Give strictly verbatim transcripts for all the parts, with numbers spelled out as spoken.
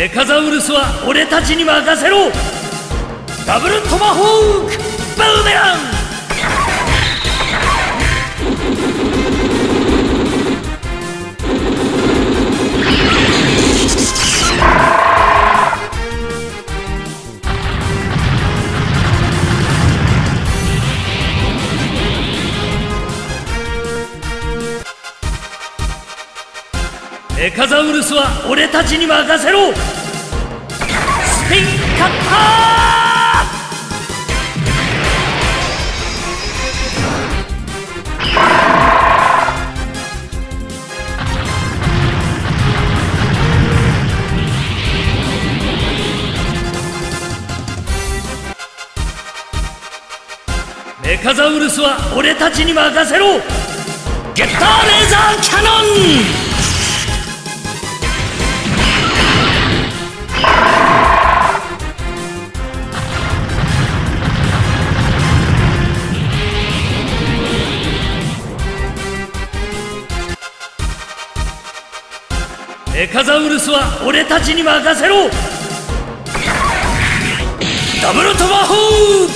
メカザウルスは俺たちに任せろ。ダブルトマホークブーメラン。メカザウルスは俺たちに任せろ。スピンカッター。メカザウルスは俺たちに任せろ。ゲッターレーザーキャノン。メカザウルスは俺たちに任せろ。ダブルトマホー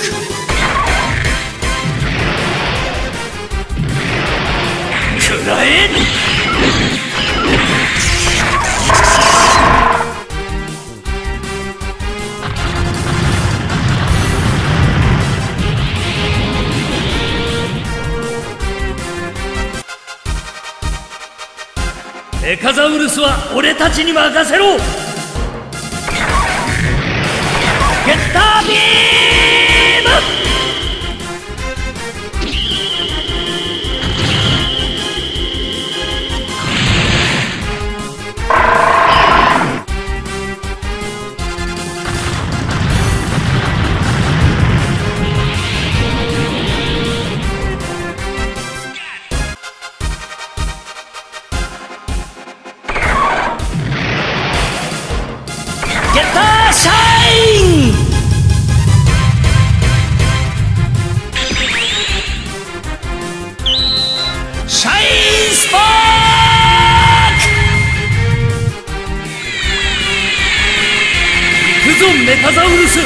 ク。くらえ。メカザウルスは俺たちに任せろ。ゲッタービーム。メカザウルス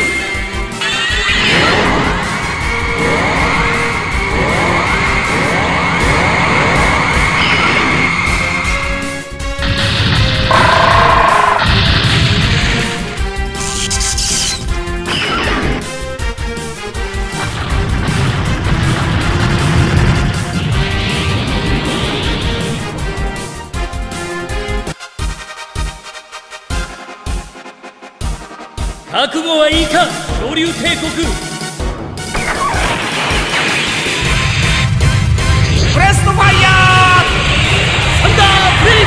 覚悟はいいか、恐竜帝国。フレストファイアーサンダーリッ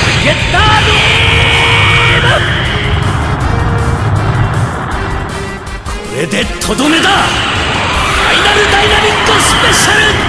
クゲッタービーム。これでとどめだ。ファイナルダイナミックスペシャル。